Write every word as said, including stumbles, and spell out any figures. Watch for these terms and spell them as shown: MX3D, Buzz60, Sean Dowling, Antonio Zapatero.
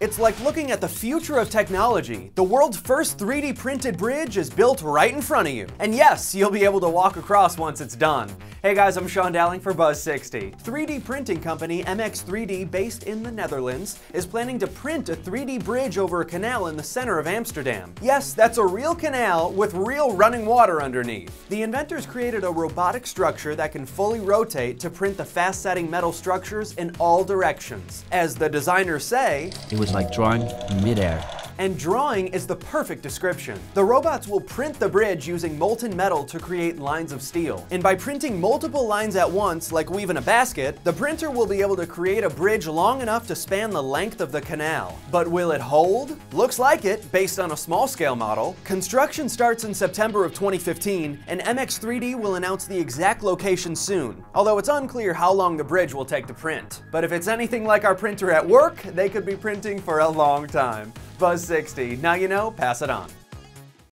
It's like looking at the future of technology. The world's first three D printed bridge is built right in front of you. And yes, you'll be able to walk across once it's done. Hey guys, I'm Sean Dowling for Buzz sixty. three D printing company M X three D, based in the Netherlands, is planning to print a three D bridge over a canal in the center of Amsterdam. Yes, that's a real canal with real running water underneath. The inventors created a robotic structure that can fully rotate to print the fast-setting metal structures in all directions. As the designers say, it was like drawing midair. And drawing is the perfect description. The robots will print the bridge using molten metal to create lines of steel. And by printing multiple lines at once, like weaving a basket, the printer will be able to create a bridge long enough to span the length of the canal. But will it hold? Looks like it, based on a small-scale model. Construction starts in September of twenty fifteen, and M X three D will announce the exact location soon, although it's unclear how long the bridge will take to print. But if it's anything like our printer at work, they could be printing for a long time. Buzz sixty. Now you know, pass it on.